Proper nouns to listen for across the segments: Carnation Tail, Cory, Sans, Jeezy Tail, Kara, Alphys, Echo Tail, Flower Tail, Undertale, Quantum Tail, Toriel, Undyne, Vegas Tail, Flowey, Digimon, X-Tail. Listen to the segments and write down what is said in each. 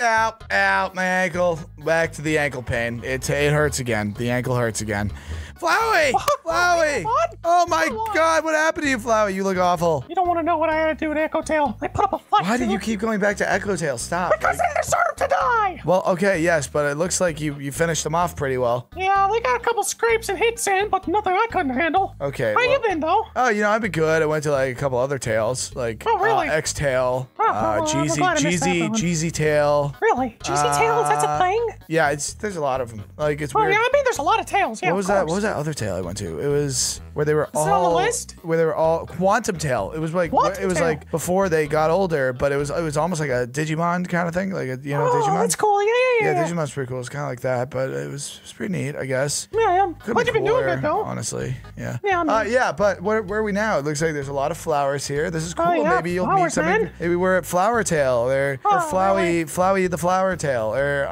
ow, ow, my ankle. Back to the ankle pain. It hurts again. The ankle hurts again. Flowey! Flowey! Oh my god, what happened to you, Flowey? You look awful. You don't want to know what I had to do in Echo Tail. I put up a fight. Why do you keep going back to Echo Tail? Stop. Because they deserve to die! Well, okay, yes, but it looks like you finished them off pretty well. Yeah, they got a couple scrapes and hits in, but nothing I couldn't handle. Okay. How you been, though? Oh, you know, I've been good. I went to like a couple other tails, like X-Tail, Jeezy Tail. Really? Jeezy Tail? That's a thing? Yeah, there's a lot of them. Like, it's weird. Yeah, I mean, there's a lot of tails. Yeah, what was that other tail I went to? It was where they were all. Is it on the list? Where they were all Quantum Tail. It was like like before they got older, but it was almost like a Digimon kind of thing, like a, you know, Digimon. That's cool. Yeah. Digimon's pretty cool. It's kind of like that, but it was pretty neat, I guess. Yeah, I am. Glad you've been doing it though. Honestly, yeah. Yeah, I mean, yeah, but where are we now? It looks like there's a lot of flowers here. This is cool. Yeah, maybe you'll meet something. Man. Maybe we're at Flower Tail or Flowey the Flower Tail or Yeah,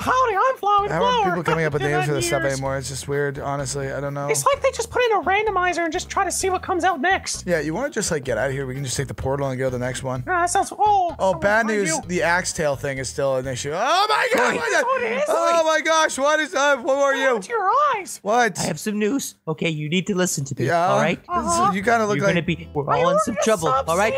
howdy, I'm Flowey. How are people coming up with names for this stuff anymore? It's just weird, honestly. I don't know. It's like they just put in a randomizer and just try to see what comes out next. Yeah, you want to just like get out of here? We can just take the portal and go to the next one. That sounds. Oh, bad news. The axe tail thing is still an issue. Oh my god! Oh my gosh! What is up? What are you? What's your eyes? What? I have some news. Okay, you need to listen to me. Yeah. All right. So you kind of look we're all in some trouble. All right.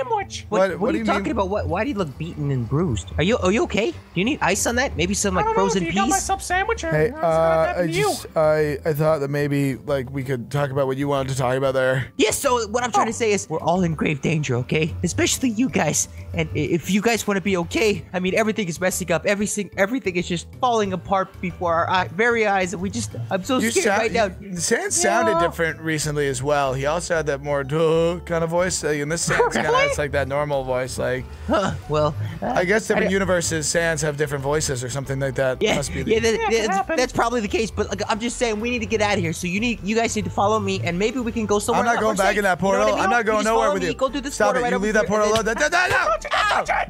What are you talking about? Why do you look beaten and bruised? Are you okay? Do you need ice on that? Maybe some like frozen peas. Got my sub sandwich. Hey, I thought that maybe like we could talk about what you wanted to talk about there. Yes. Yeah, so what I'm trying to say is we're all in grave danger, okay? Especially you guys. And if you guys want to be okay, I mean everything is messing up. Everything is just falling apart before our very eyes. And I'm so scared right now. Sans sounded different recently as well. He also had that more duh kind of voice. And this Sans kind of has like that normal voice. Like, well, I guess different universes, Sans have different voices or something like that. Yeah, must be that's probably the case. But like, I'm just saying, we need to get out of here. So you guys need to follow me, and maybe we can go somewhere. I'm not going back in that portal. You know I mean? I'm not going nowhere with you. Go do this Stop it! You leave that portal alone.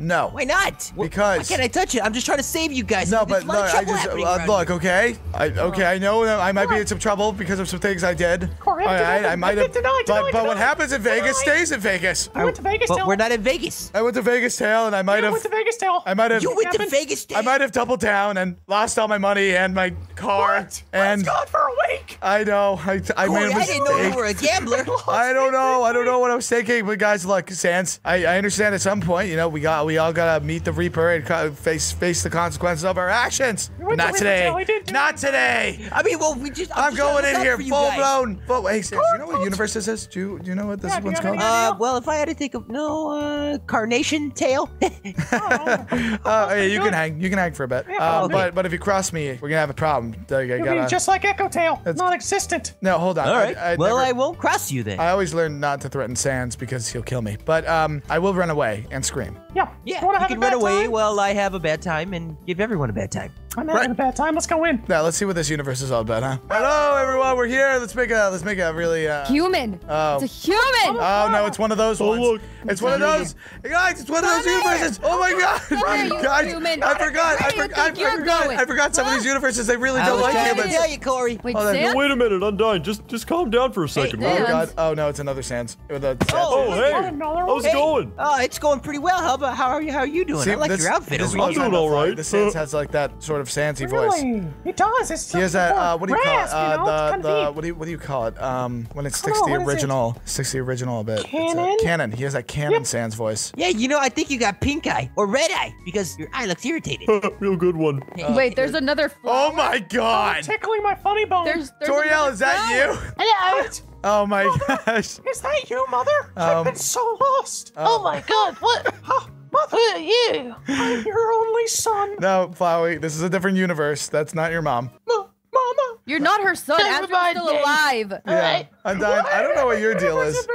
No. Why not? Because. Why can't I touch it? I'm just trying to save you guys. No, but look, I just look. Okay, I know that I might be in some trouble because of some things I did. I might have. But what happens in Vegas stays in Vegas. I went to Vegas Tail. We're not in Vegas. I went to Vegas Tail, and I might have. I went to Vegas Tail. I might have. You went to Vegas Tail. I might have doubled down and lost all my money and my car. And gone for a week. I know. I made a mistake. I didn't know you were a gambler. I don't know. I don't know what I was thinking. But guys, look, Sans. I understand at some point, you know, we all gotta meet the Reaper and face the consequences of our actions. Not today. Not today. I mean, well, we just. I'm going in here full blown. But wait, Sans, do you know what universe this is? Do you know what this one's called? Well, if I had to think of Carnation Tail. You can hang. You can hang for a bit. But if you cross me, we're gonna have a problem. Just like Echo Tail, it's non-existent. No, hold on. All right. I won't cross you then. I always learn not to threaten Sans because he'll kill me. But I will run away and scream. Yeah. Yeah. You can run away while I have a bad time and give everyone a bad time. I'm not having a bad time. Let's go in. Now let's see what this universe is all about, huh? Hello, everyone. We're here. Let's make a really human. Oh, it's a human. Oh no, it's one of those ones. Look. It's one of those. Guys, it's one of those universes. Oh my God, guys! I forgot some of these universes. They really don't like humans. I tell you, Corey. Wait, no, wait a minute, Undyne. Just calm down for a second. Oh God. Oh no, it's another Sans. Oh hey, how's it going? Oh, it's going pretty well. How are you? How are you doing? I like your outfit. I'm doing all right. The Sans has like that sort of Sansy voice. It does. It's so what do you call it? What do you call it? When it sticks to the original, a bit. Canon. Canon. He has that Canon Sans voice. Yeah, you know, I think you got pink eye or red eye because your eye looks irritated. Real good one. Wait, there's another flower. Oh my God! Tickling my funny bone. There's Toriel, is that you? Hello. Oh my gosh. Is that you, Mother? I've been so lost. Oh my God! What? Mother, you! I'm your only son. No, Flowey, this is a different universe. That's not your mom. Mama! You're not her son. After still alive. Yeah. All right. Undyne, I don't know what your deal is.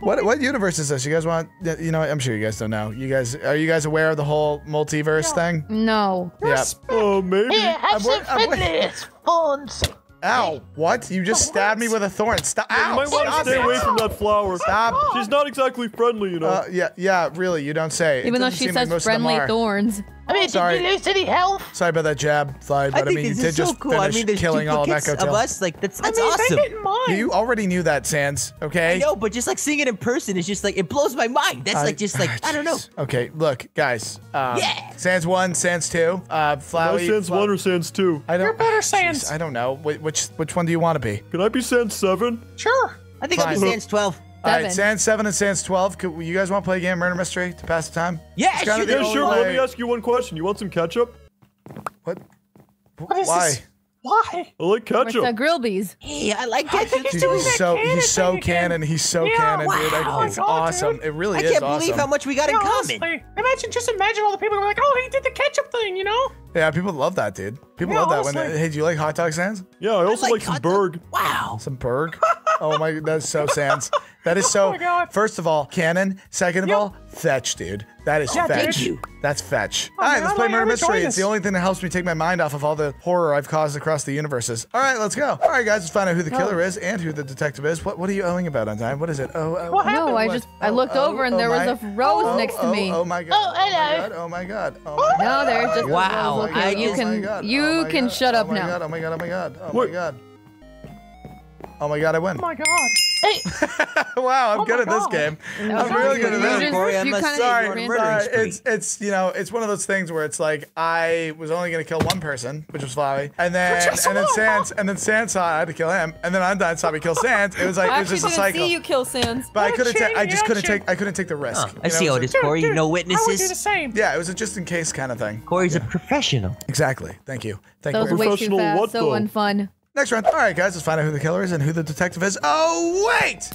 What universe is this? You guys want? You know, I'm sure you guys don't know. Are you guys aware of the whole multiverse thing? No. Yeah. Oh, maybe. Yeah, it's thorns. Ow! Hey. What? You just stabbed me with a thorn. Stop! Ow! You might want to stay away from that flower. Stop! She's not exactly friendly, you know. Yeah, really. You don't say. Even though she says friendly thorns. I mean, did we lose any health? Sorry about that jab, Clyde. But I mean, you did just finish killing all of Echo Tail. Of us, like that's awesome. I didn't mind. You already knew that, Sans. Okay. I know, but just like seeing it in person is just like it blows my mind. That's like just like I don't know. Okay, look, guys. Yeah. Sans 1, Sans 2, Flowey. Sans 1 or Sans 2? You're better Sans. I don't know. Which one do you want to be? Can I be Sans 7? Sure. I think I'll be Sans 12. Alright, Sans 7 and Sans 12. Could you guys want to play a game of Murder Mystery to pass the time? Yeah, sure. Let me ask you one question. You want some ketchup? What? Why? I like ketchup. It's grilled bees. Hey, I like ketchup. Dude, he's so canon, dude. Wow. It's awesome. Dude. It really is awesome. I can't believe how much we got in common. Honestly, imagine all the people who are like, oh, he did the ketchup thing, you know? Yeah, people love that, dude. People love that. Hey, do you like hot dog, Sans? Yeah, I also like some burg. Wow. Some burg? Oh my, that's so Sans. That is so, first of all, canon. Second of all, fetch, dude. That is fetch. That's fetch. All right, let's play Murder Mystery. It's the only thing that helps me take my mind off of all the horror I've caused across the universes. All right, let's go. All right, guys, let's find out who the killer is and who the detective is. What are you owing about, Undyne? What is it? What happened? No, I looked over and there was a rose next to me. Oh my God. Oh my God. Oh my God. No, there's just wow. You can shut up now. Oh my God. Oh my God. Oh my God. Oh my God, I win. Oh my God. Hey. Wow, I'm good at this game. I'm really good at this. Sorry. It's you know, it's one of those things where it's like I was only gonna kill one person, which was Flowey, and then Sans saw I had to kill him, and then Undyne saw me kill Sans. It was like it was just a cycle. I didn't see you kill Sans. But I couldn't take the risk. I see how it is, Corey. No witnesses. I would do the same. Yeah, it was a just in case kind of thing. Corey's a professional. Exactly. Thank you. Thank you. That was way too fast. So unfun. Next round. All right, guys, let's find out who the killer is and who the detective is. Oh, wait!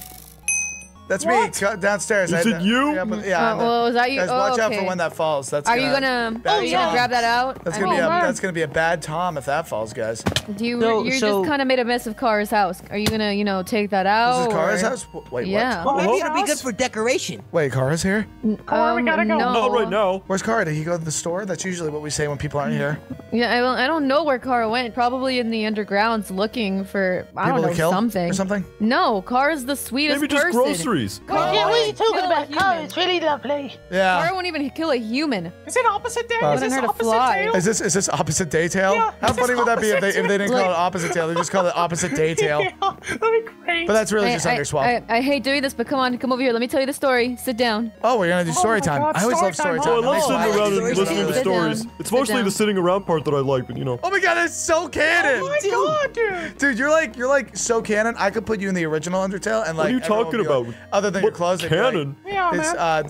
That's me downstairs. Is it you? Yeah. Was that you? Guys, watch out for when that falls. That's Are you gonna grab that out? That's gonna be a bad Tom if that falls, guys. You just kind of made a mess of Kara's house. Are you gonna, you know, take that out? This is Kara's house? Wait, what? Well, maybe it'll be good for decoration. Wait, Kara's here? Kara, we gotta go. Not right now. Where's Kara? Did he go to the store? That's usually what we say when people aren't here. Yeah, I don't know where Kara went. Probably in the undergrounds looking for something. Or something? No, Kara's the sweetest person. Maybe just groceries. What are you talking about? Oh, it's really lovely. Yeah. Kara won't even kill a human. Is it opposite day? Is this opposite tail? Is this opposite day tail? Yeah, how funny would that be if they didn't call it opposite tail? They just called it opposite day tail. Yeah, that'd be great. But that's really just underswap. I hate doing this, but come on, come over here. Let me tell you the story. Sit down. Oh, we're gonna do story time. I always love story time. I love sitting around and listening to stories. It's mostly the sitting around part that I like, but you know. Oh my God, it's so canon. Oh my God, dude. Dude, you're like so canon. I could put you in the original Undertale and like. What are you talking about? Other than your clothes, cannon. Like, yeah, man.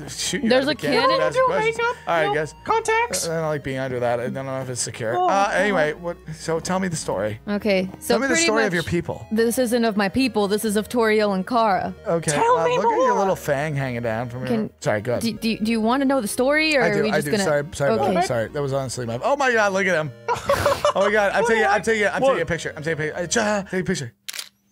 There's a cannon. I do makeup. All right, guys. Contacts. I don't like being under that. I don't know if it's secure. Oh, anyway, so tell me the story. Okay. So tell me the story of your people. This isn't of my people. This is of Toriel and Kara. Okay. Tell me look more. At your little fang hanging down from your. Sorry, go ahead. Do you want to know the story, or I do, are we just I do. Gonna? Sorry, okay. About that. Sorry. That was honestly my. Oh my God! Look at him. Oh my God! I'm taking a picture. Take a picture.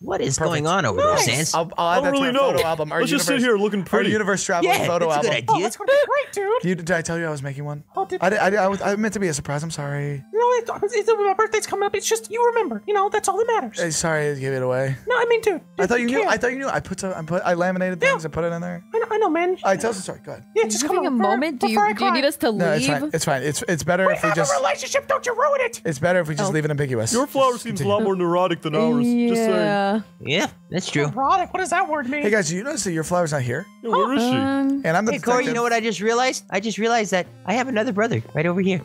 What is going on over there, Sans? I'll add that to our photo album. Let's just sit here looking pretty. Our universe traveling photo album. Yeah, that's a good idea. That's going to be great, dude. Did I tell you I was making one? Oh, did I meant to be a surprise. I'm sorry. No, my birthday's coming up. It's just you remember. You know, that's all that matters. Hey, sorry, I gave it away. No, I mean, dude. I thought you knew. I thought you knew. I laminated things and put it in there. I know, man. I tell us the story. Go ahead. Yeah, just come on. A moment. Do you need us to leave? No, it's fine. It's better if we just. We have a relationship. Don't you ruin it. It's better if we just leave it ambiguous. Your flower seems a lot more neurotic than ours. Just saying. Yeah, that's true. Neurotic. What does that word mean? Hey guys, did you notice that your flower's not here? Yeah, where is she? And I'm the detective. Corey, you know what I just realized? I just realized that I have another brother right over here.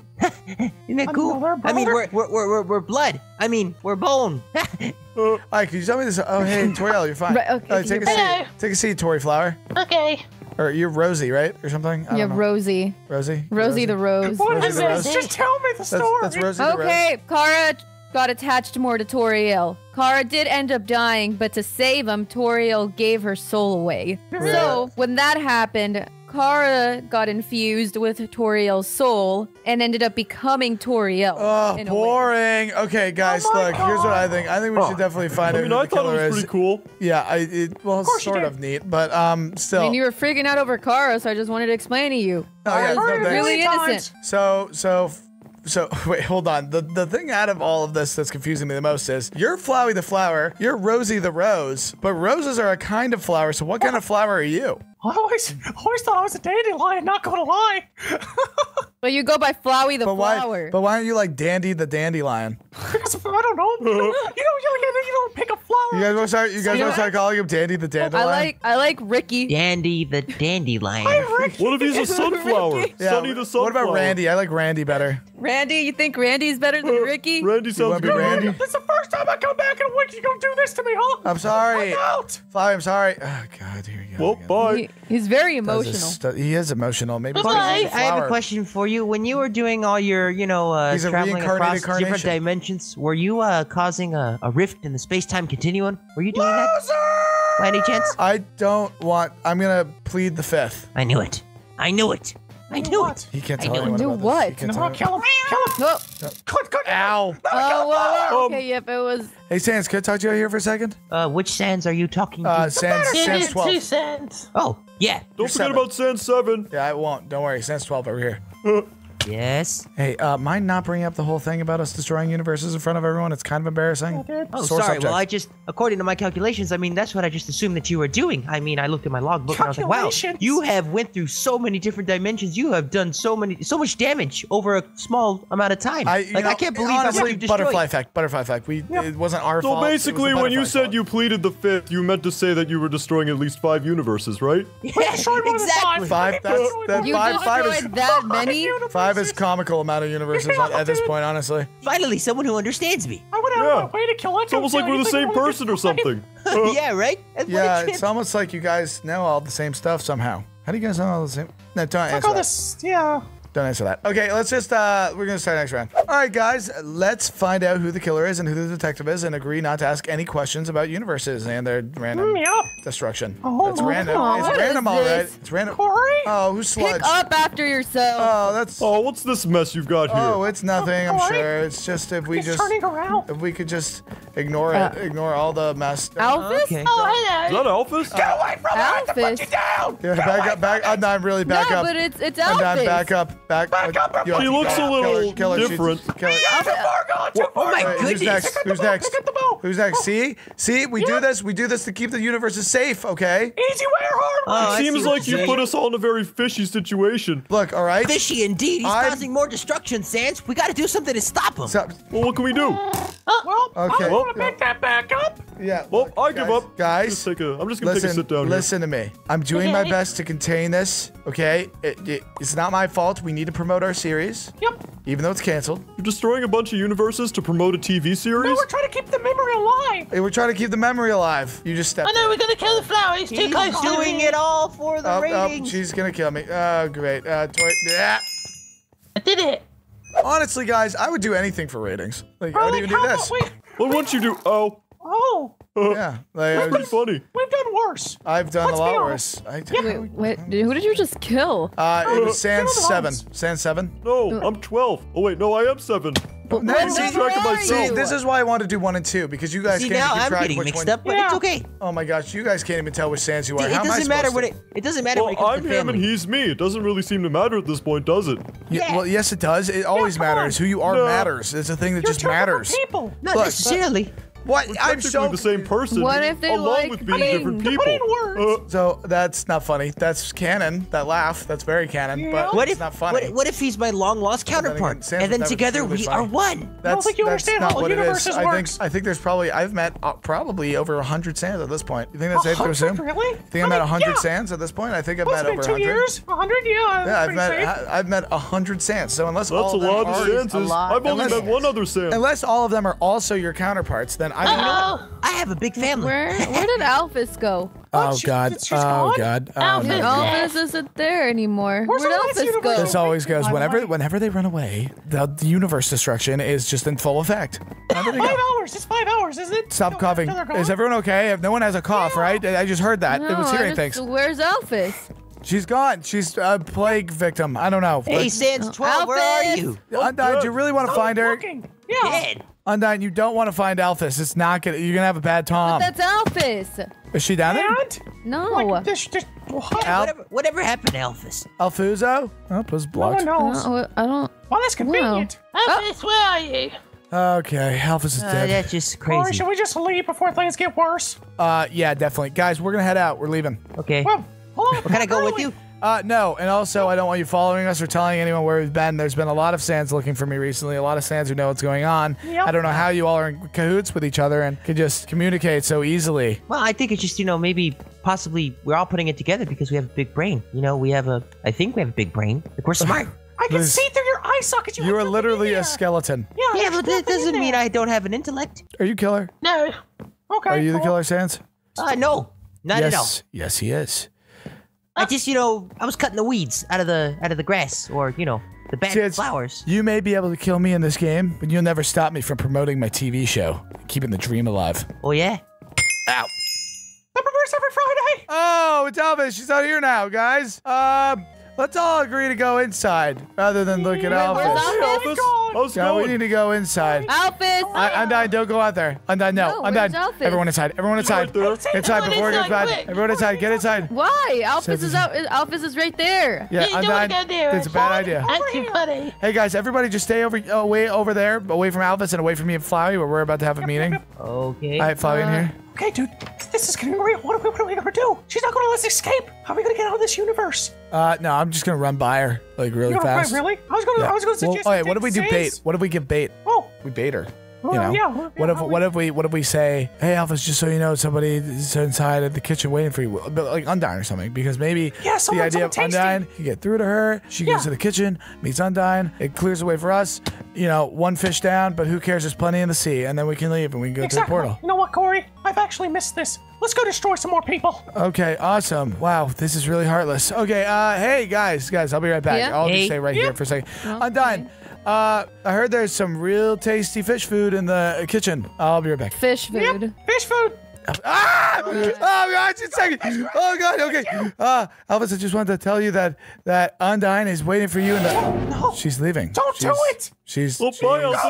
Isn't that cool? I mean, we're blood. I mean, we're bone. All right, can you tell me this? Oh, hey, Toriel, you're fine. Right, okay, take a seat. Take a seat, Tori Flower. Okay. Or you're Rosie, right? Or something? I don't know. Rosie. Rosie? Rosie the Rose. What is this? Just tell me the story. That's Rosie the Rose. Okay, Kara got attached more to Toriel. Kara did end up dying, but to save him, Toriel gave her soul away. Really? So when that happened, Kara got infused with Toriel's soul and ended up becoming Toriel. Oh, boring. Okay, guys, look, here's what I think. I think we should definitely find out who the killer is. I mean, I thought it was pretty cool. Yeah, well, it's sort of neat, but still. I mean, you were freaking out over Kara, so I just wanted to explain to you. Oh, yeah, no, thanks. Really innocent. So wait, hold on. The thing out of all of this that's confusing me the most is you're Flowey the flower, you're Rosie the rose, but roses are a kind of flower. So what kind of flower are you? I always thought I was a dandelion. Not gonna lie. But you go by Flowey the Flower. Why, but why aren't you like Dandy the Dandelion? I don't know. You don't pick a flower. You guys want to start, calling him Dandy the Dandelion? I like Ricky. Dandy the Dandelion. What if he's a sunflower? Yeah, Sunny the sunflower. What about Randy? I like Randy better. Randy, you think Randy's better than Ricky? Randy sounds good. Randy? That's the first time I come back in a week. You gonna do this to me, huh? I'm sorry. Flowey, I'm sorry. Oh, God, here we go. Well, bye. He's very emotional. He is emotional. Maybe. Bye. I have a question for you. When you were doing all your, you know, traveling across different dimensions, were you causing a rift in the space-time continuum? Were you doing that? By any chance? I don't want. I'm gonna plead the fifth. I knew it. I knew it. I knew it. He can't tell anyone about this. He can't tell anyone. Kill him. No. Cut. Ow. Oh, okay, yep, it was. Hey, Sans, can I talk to you out here for a second? Which Sans are you talking to? Sans 12. Two Sans. Oh, yeah. Don't forget about Sans 7. Yeah, I won't. Don't worry. Sans 12 over here. Yes. Hey, mind not bringing up the whole thing about us destroying universes in front of everyone? It's kind of embarrassing. Oh, sorry. Well, I just, according to my calculations, I mean, that's what I just assumed that you were doing. I mean, I looked at my logbook and I was like, wow, you have went through so many different dimensions. You have done so much damage over a small amount of time. I can't believe honestly, how much you destroyed. Butterfly fact. It wasn't our fault. So basically, when you said you pleaded the fifth, you meant to say that you were destroying at least 5 universes, right? Yeah, exactly. 5. That's that many. 5 is comical amount of universes at this point, honestly. Finally, someone who understands me. I went out of my way to kill it. It's almost like we're the same person or something. Yeah, right? Yeah, it's almost like you guys know all the same stuff somehow. How do you guys know all the same? No, don't answer that. Don't answer that. Okay, let's just, we're gonna start next round. All right, guys, let's find out who the killer is and who the detective is and agree not to ask any questions about universes and their random destruction. Oh, that's random. God. It's random, all right. It's random. Corey? Oh, who's sludge? Pick up after yourself. Oh, that's... Oh, what's this mess you've got here? Oh, it's nothing, I'm sure. It's just if we just... turning around. If we could just ignore it, ignore all the mess. Alphys? Okay. Oh, hello. Is that Alphys? Get away from me! I have to put you down! Yeah, back up. Undyne, really back up. No, but it's Alphys. Undyne, back up. Back up. He looks a little different. Oh my goodness. Who's next? Who's next? See? We do this to keep the universes safe, okay? Easy way or hard way? It seems like you put us all in a very fishy situation. Look, all right? Fishy indeed. He's causing more destruction, Sans. We got to do something to stop him. Well, what can we do? Well, I want to pick that back up. Yeah. Well, I give up. Guys, I'm just going to take a sit down here. Listen to me. I'm doing my best to contain this, okay? It's not my fault. We need to promote our series. Yep. Even though it's canceled. You're destroying a bunch of universes to promote a TV series? No, we're trying to keep the memory alive. Hey, we're trying to keep the memory alive. You just stepped in. I know, we're going to kill the flower. He's too close to doing it all for the ratings. Oh, she's going to kill me. Oh, great. I did it. Honestly, guys, I would do anything for ratings. Like, I wouldn't even do this. Well, what you do? Oh. Yeah. Like, pretty funny. We've done worse. I've done a lot worse. Wait, who did you just kill? It was Sans 7. Sans 7? No, I'm 12. Oh, wait, no, I am 7. See, this is why I want to do 1 and 2, because you guys can't keep track of which one. Up, but it's okay. Oh my gosh, you guys can't even tell which Sans you are. How am I supposed to? It doesn't matter when it comes to family. I'm him and he's me. It doesn't really seem to matter at this point, does it? Yeah. Well, yes, it does. It always matters. Who you are matters. It's a thing that just matters. Not necessarily. What? I'm so the same person. What if they along with being different people? So that's not funny. That's canon. That laugh. That's very canon. Yeah. But it's not funny. What if he's my long lost counterpart, and then together we are one? I don't think you understand how the universe works. I think there's probably I've met probably over 100 Sans at this point. You think that's safe to assume? Really? Think I've met 100 Sans at this point? I think I've met over 2 years. 100? Yeah. I've met 100 Sans. So unless that's a lot of Sans. I've only met one other Sans. Unless all of them are also your counterparts, then. I have a big family. Where did Alphys go? Oh god! Alphys isn't there anymore. Where did Alphys go? This always goes whenever they run away. The universe destruction is just in full effect. It's 5 hours, isn't it? Stop coughing. Is everyone okay? No one has a cough, right? I just heard that. No, it was hearing things. Where's Alphys? She's gone. She's a plague victim. I don't know. Hey, Sans 12, where are you? Undyne, do you really want to find her? Yeah. Undyne, you don't want to find Alphys. It's not gonna. You're gonna have a bad time. But that's Alphys. Is she down there? No. Like, whatever happened to Alphys? Alfuzo? Oh, it was blocked. No one knows. I don't. Well, that's convenient. Alphys, where are you? Okay, Alphys is dead. That's just crazy. Or should we just leave before things get worse? Yeah, definitely, guys. We're gonna head out. We're leaving. Okay. Well, hold on. We're gonna go with you. No, and also I don't want you following us or telling anyone where we've been. There's been a lot of Sans looking for me recently, a lot of Sans who know what's going on. Yep. I don't know how you all are in cahoots with each other and can just communicate so easily. Well, I think it's just, you know, maybe possibly we're all putting it together because we have a big brain. You know, we have a, I think we have a big brain. Like, we're smart. I can see through your eye sockets. You are literally a skeleton. Yeah, yeah, but that doesn't mean I don't have an intellect. Are you killer? No. Okay. Are you the killer, Sans? No, not at all. Yes, he is. I just, you know, I was cutting the weeds out of the grass, or you know, the bad flowers. You may be able to kill me in this game, but you'll never stop me from promoting my TV show, keeping the dream alive. Oh yeah. Ow. The Perverse Every Friday. Oh, it's Alphys. She's out here now, guys. Let's all agree to go inside rather than look at Alphys. Where's Alphys? No, we need to go inside. Alphys! Undyne, don't go out there. Undyne, no. Undyne. Everyone inside. Everyone inside. Inside before it goes bad. Everyone inside. Get inside. Why? Alphys is out. Alphys is right there. Yeah, Undyne. It's a bad idea. That's too funny. Hey guys, everybody, just stay way over there, away from Alphys and away from me and Flowey, where we're about to have a meeting. Okay. All right, Flowey in here. Okay, dude, this is gonna be real. What are we gonna do? She's not gonna let us escape. How are we gonna get out of this universe? No, I'm just gonna run by her, like, really fast. Really? I was gonna suggest. Well, okay, what if we do bait? What if we give bait? Oh, we bait her. You know? Yeah. What if we say, hey, Alphys, just so you know, somebody is inside at the kitchen waiting for you, like Undyne or something, because maybe the idea of Undyne, you get through to her, she goes to the kitchen, meets Undyne, it clears the way for us. You know, one fish down, but who cares? There's plenty in the sea, and then we can leave and we can go to the portal. You know what, Corey? I've actually missed this. Let's go destroy some more people. Okay, awesome. Wow, this is really heartless. Okay, hey guys, I'll be right back. Yeah. I'll just stay right here for a second. Well, Undyne. Okay. I heard there's some real tasty fish food in the kitchen. I'll be right back. Fish food. Yep. Fish food. Ah! Oh God! Just a second. Oh God! Okay. Alphys, I just wanted to tell you that Undyne is waiting for you. In the no. She's leaving. Don't do it. She's. Well, bye, Alphys.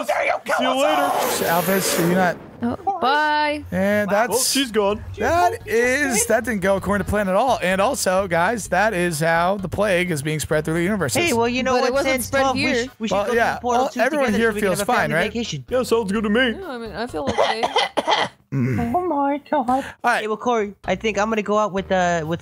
See you later. Alphys, are you not? Oh, bye. And that's. Well, she's gone. That didn't go according to plan at all. And also, guys, that is how the plague is being spread through the universe. Hey, well, you know what? It wasn't spread here. We should go to the portal together. Everyone here feels fine, right? Yeah, sounds good to me. Yeah, I mean, I feel okay. Oh my God! All right, hey, well, Corey, I think I'm gonna go out with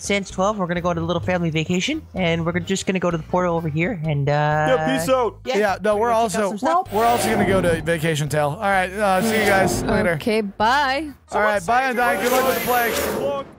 Sans 12. We're gonna go on a little family vacation, and we're just gonna go to the portal over here. And yeah, peace out. Yeah, no, we're also gonna go to Vacation Tail. All right, see you guys later. Okay, bye. All right, bye, Undyne. Good luck with the plague.